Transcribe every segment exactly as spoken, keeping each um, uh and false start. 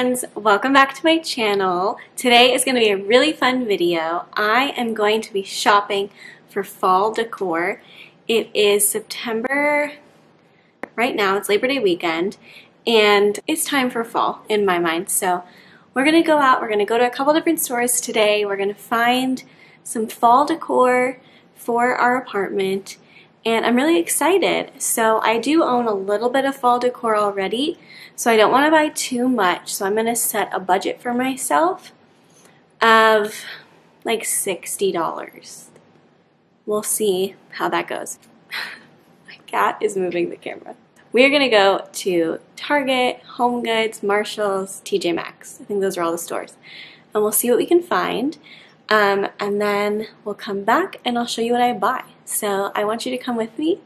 friends, welcome back to my channel. Today is going to be a really fun video. I am going to be shopping for fall decor. It is September, right now it's Labor Day weekend, and it's time for fall in my mind. So we're going to go out, we're going to go to a couple different stores today, we're going to find some fall decor for our apartment, and I'm really excited. So I do own a little bit of fall decor already, so I don't want to buy too much. So I'm going to set a budget for myself of like sixty dollars. We'll see how that goes. My cat is moving the camera. We are going to go to Target, HomeGoods, Marshalls, T J Maxx. I think those are all the stores. And we'll see what we can find. Um, and then we'll come back and I'll show you what I buy. So I want you to come with me,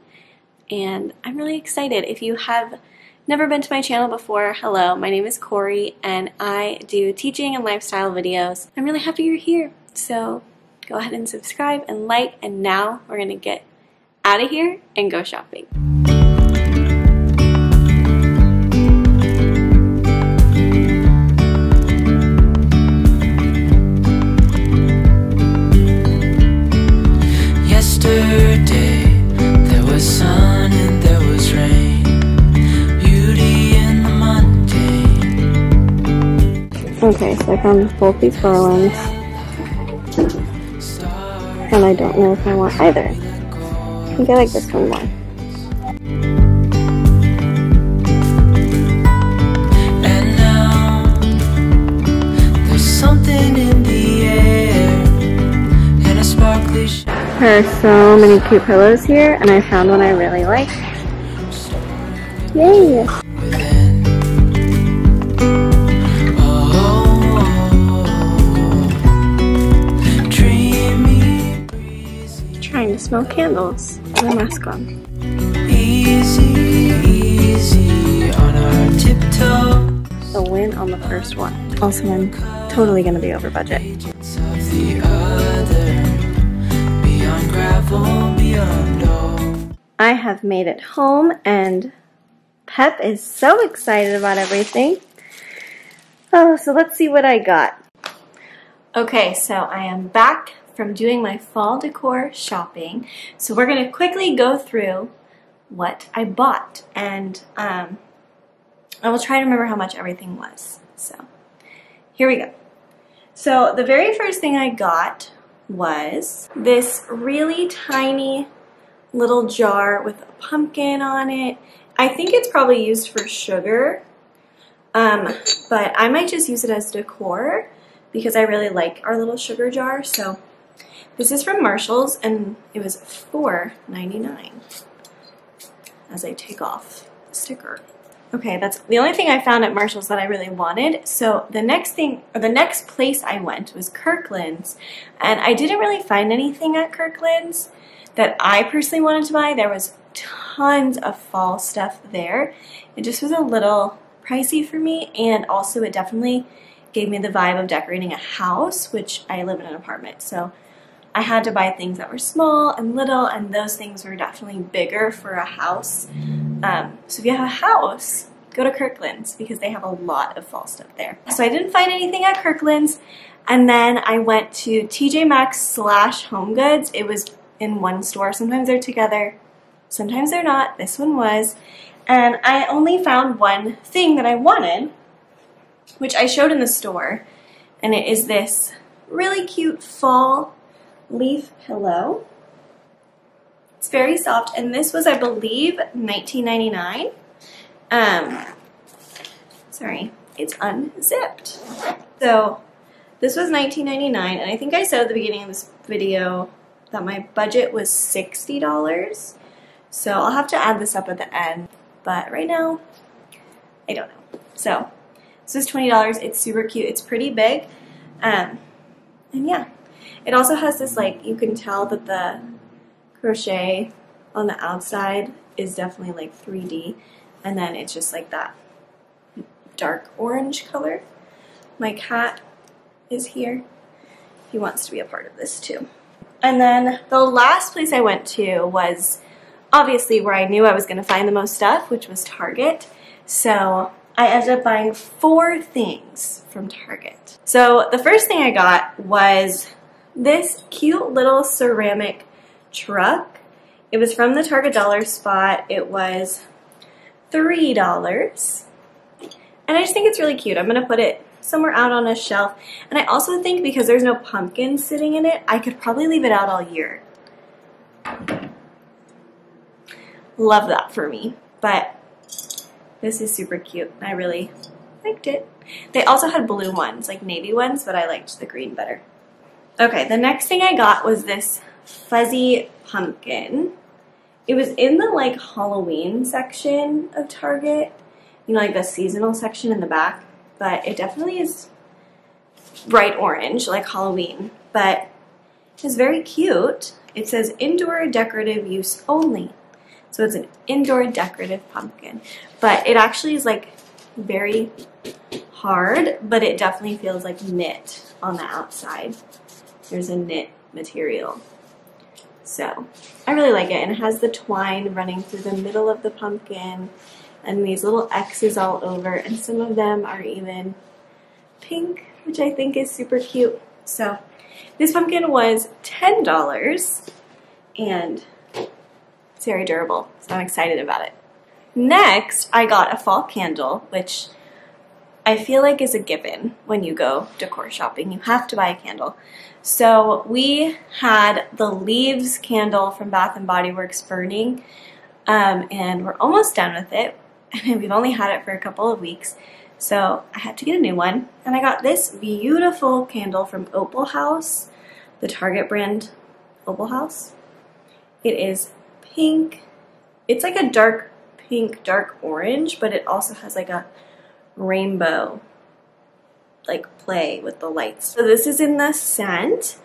and I'm really excited. If you have never been to my channel before, hello, my name is Corey and I do teaching and lifestyle videos. I'm really happy you're here. So go ahead and subscribe and like, and now we're gonna get out of here and go shopping. Okay, so I found both these garlands, and I don't know if I want either. I think I like this one more. And now there's something in the air, and a sparkly. There are so many cute pillows here, and I found one I really like. Yay! Smell candles. Put my mask on. Easy, easy on our tiptoes. The win on the first one. Also, I'm totally gonna be over budget. I have made it home, and Pep is so excited about everything. Oh, so let's see what I got. Okay, so I am back from doing my fall decor shopping. So we're gonna quickly go through what I bought, and um, I will try to remember how much everything was. So here we go. So the very first thing I got was this really tiny little jar with a pumpkin on it. I think it's probably used for sugar, um, but I might just use it as decor because I really like our little sugar jar. So this is from Marshalls, and it was four ninety-nine as I take off the sticker. Okay, that's the only thing I found at Marshalls that I really wanted. So the next thing, or the next place I went, was Kirklands, and I didn't really find anything at Kirklands that I personally wanted to buy. There was tons of fall stuff there. It just was a little pricey for me, and also it definitely gave me the vibe of decorating a house, which I live in an apartment, so I had to buy things that were small and little, and those things were definitely bigger for a house. Um, so if you have a house, go to Kirklands because they have a lot of fall stuff there. So I didn't find anything at Kirklands, and then I went to T J Maxx slash HomeGoods. It was in one store. Sometimes they're together, sometimes they're not. This one was, and I only found one thing that I wanted, which I showed in the store, and it is this really cute fall leaf pillow. It's very soft, and this was, I believe, nineteen ninety-nine. Um, sorry, it's unzipped. So this was nineteen ninety-nine, and I think I said at the beginning of this video that my budget was sixty dollars. So I'll have to add this up at the end, but right now, I don't know. So this is twenty dollars. It's super cute. It's pretty big. Um, and yeah, it also has this, like, you can tell that the crochet on the outside is definitely like three D, and then it's just like that dark orange color. My cat is here. He wants to be a part of this too. And then the last place I went to was obviously where I knew I was going to find the most stuff, which was Target. So I ended up buying four things from Target. So the first thing I got was this cute little ceramic truck. It was from the Target Dollar Spot. It was three dollars. And I just think it's really cute. I'm going to put it somewhere out on a shelf. And I also think because there's no pumpkin sitting in it, I could probably leave it out all year. Love that for me. But this is super cute. I really liked it. They also had blue ones, like navy ones, but I liked the green better. Okay, the next thing I got was this fuzzy pumpkin. It was in the like Halloween section of Target. You know, like the seasonal section in the back. But it definitely is bright orange, like Halloween. But it's very cute. It says indoor decorative use only. So it's an indoor decorative pumpkin. But it actually is like very hard, but it definitely feels like knit on the outside. There's a knit material. So I really like it. And it has the twine running through the middle of the pumpkin. And these little X's all over, and some of them are even pink, which I think is super cute. So this pumpkin was ten dollars, and it's very durable, so I'm excited about it. Next, I got a fall candle, which I feel like is a given when you go decor shopping. You have to buy a candle. So we had the Leaves candle from Bath and Body Works burning, um, and we're almost done with it. We've only had it for a couple of weeks, so I had to get a new one. And I got this beautiful candle from Opalhouse, the Target brand Opalhouse. It is pink. It's like a dark pink, dark orange, but it also has like a rainbow like play with the lights. So this is in the scent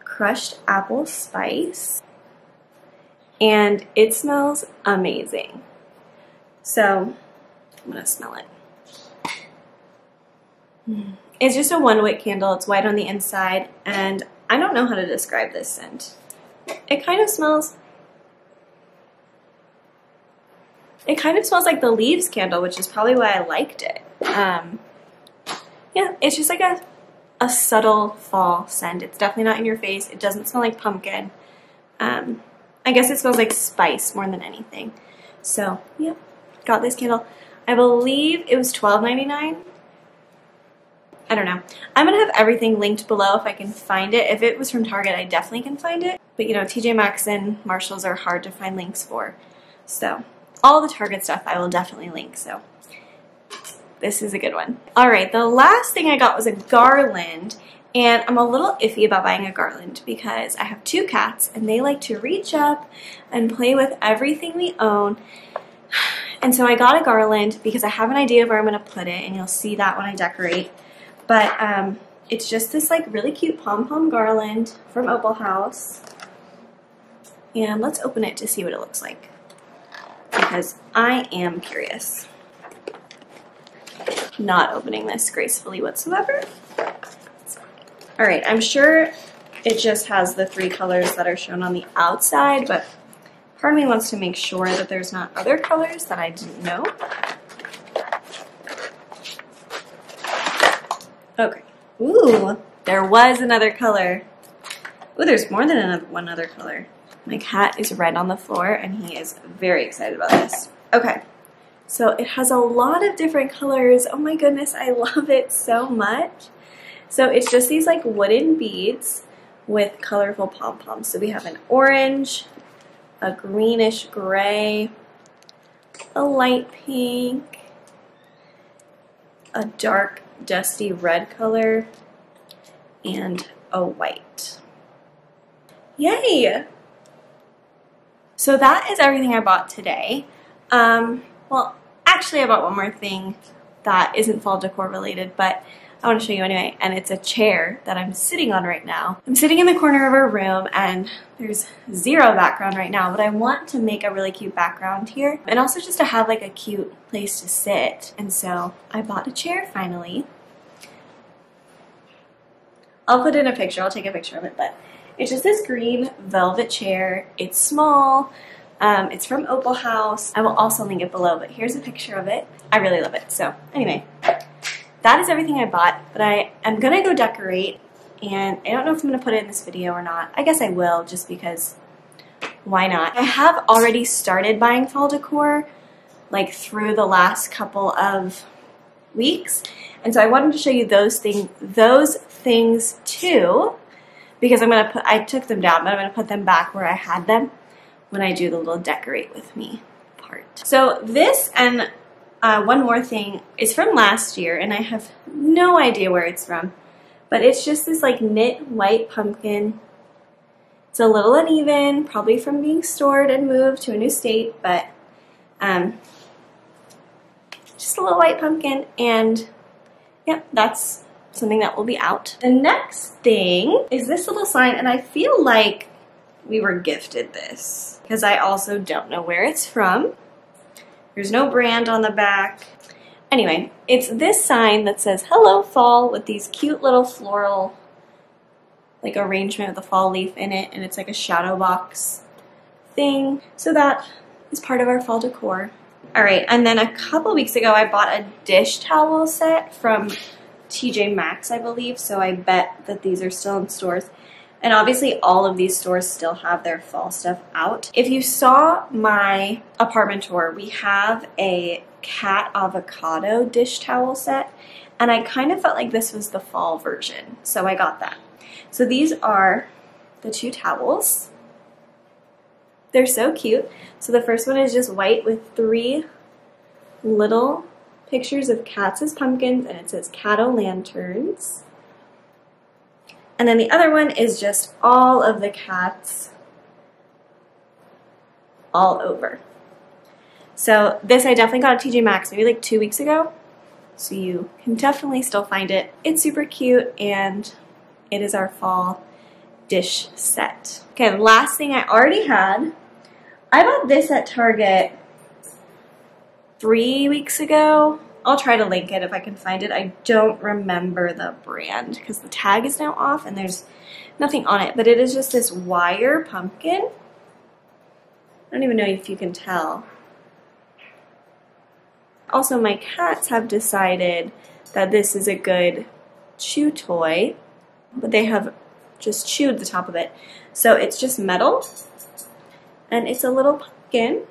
Crushed Apple Spice, and it smells amazing. So I'm gonna smell it. It's just a one wick candle. It's white on the inside, and I don't know how to describe this scent. It kind of smells, it kind of smells like the Leaves candle, which is probably why I liked it. Um, yeah, it's just like a, a subtle fall scent. It's definitely not in your face. It doesn't smell like pumpkin. Um, I guess it smells like spice more than anything. So, yeah. Got this candle. I believe it was twelve ninety-nine. I don't know. I'm going to have everything linked below if I can find it. If it was from Target, I definitely can find it. But, you know, T J Maxx and Marshalls are hard to find links for. So, all the Target stuff I will definitely link. So, this is a good one. All right, the last thing I got was a garland. And I'm a little iffy about buying a garland because I have two cats, and they like to reach up and play with everything we own. And so I got a garland because I have an idea of where I'm going to put it, and you'll see that when I decorate. But um, it's just this like really cute pom-pom garland from Opalhouse. And let's open it to see what it looks like, because I am curious. Not opening this gracefully whatsoever. All right, I'm sure it just has the three colors that are shown on the outside, but part of me wants to make sure that there's not other colors that I didn't know. Okay. Ooh, there was another color. Ooh, there's more than another, one other color. My cat is red on the floor, and he is very excited about this. Okay, so it has a lot of different colors. Oh my goodness, I love it so much. So it's just these like wooden beads with colorful pom-poms. So we have an orange, a greenish gray, a light pink, a dark dusty red color, and a white. Yay! So that is everything I bought today. Um, well, actually I bought one more thing that isn't fall decor related, but I want to show you anyway, and it's a chair that I'm sitting on right now. I'm sitting in the corner of our room, and there's zero background right now, but I want to make a really cute background here, and also just to have like a cute place to sit. And so I bought a chair finally. I'll put in a picture, I'll take a picture of it, but it's just this green velvet chair. It's small, Um, it's from Opalhouse. I will also link it below, but here's a picture of it. I really love it. So anyway, that is everything I bought, but I am going to go decorate, and I don't know if I'm going to put it in this video or not. I guess I will, just because why not? I have already started buying fall decor, like through the last couple of weeks, and so I wanted to show you those things, those things too, because I'm gonna put. I took them down, but I'm gonna put them back where I had them when I do the little decorate with me part. So this and uh, one more thing is from last year, and I have no idea where it's from, but it's just this like knit white pumpkin. It's a little uneven, probably from being stored and moved to a new state, but. Um, just a little white pumpkin, and yep, that's something that will be out. The next thing is this little sign, and I feel like we were gifted this because I also don't know where it's from. There's no brand on the back. Anyway, it's this sign that says "Hello Fall" with these cute little floral like arrangement with a fall leaf in it, and it's like a shadow box thing. So that is part of our fall decor. All right, and then a couple weeks ago, I bought a dish towel set from T J Maxx, I believe, so I bet that these are still in stores. And obviously, all of these stores still have their fall stuff out. If you saw my apartment tour, we have a cat avocado dish towel set, and I kind of felt like this was the fall version, so I got that. So these are the two towels. They're so cute. So the first one is just white with three little pictures of cats as pumpkins, and it says cat-o'-lanterns. And then the other one is just all of the cats all over. So this I definitely got at T J Maxx maybe like two weeks ago. So you can definitely still find it. It's super cute, and it is our fall dish set. Okay, the last thing I already had. I bought this at Target three weeks ago. I'll try to link it if I can find it. I don't remember the brand because the tag is now off and there's nothing on it, but it is just this wire pumpkin. I don't even know if you can tell. Also, my cats have decided that this is a good chew toy, but they have just chewed the top of it. So it's just metal. And it's a little pumpkin,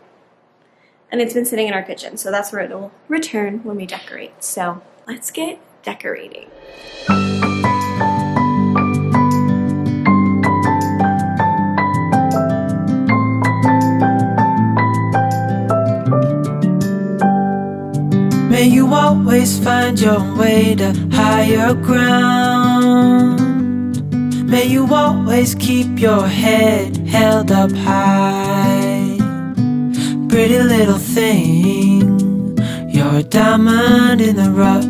and it's been sitting in our kitchen, so that's where it will return when we decorate. So let's get decorating. May you always find your way to higher ground. May you always keep your head held up high. Pretty little thing, you're a diamond in the rough,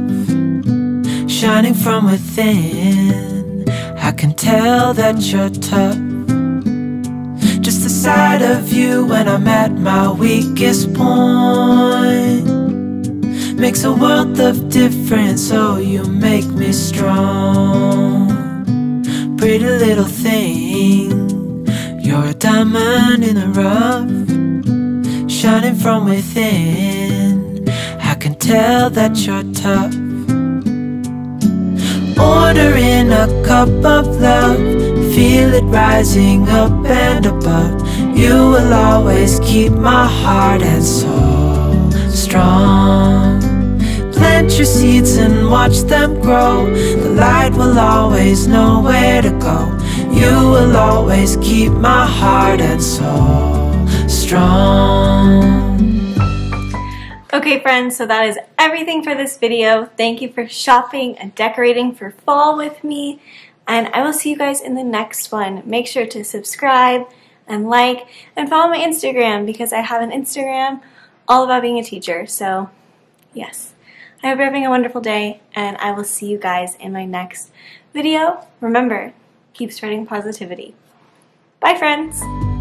shining from within. I can tell that you're tough. Just the sight of you when I'm at my weakest point makes a world of difference, so you make me strong. Pretty little thing, you're a diamond in the rough, shining from within. I can tell that you're tough. Ordering a cup of love, feel it rising up and above. You will always keep my heart and soul strong. Plant your seeds and watch them grow. The light will always know where to go. You will always keep my heart and soul strong. Okay friends, so that is everything for this video. Thank you for shopping and decorating for fall with me, and I will see you guys in the next one. Make sure to subscribe and like and follow my Instagram, because I have an Instagram all about being a teacher. So yes, I hope you're having a wonderful day, and I will see you guys in my next video. Remember, keep spreading positivity. Bye, friends!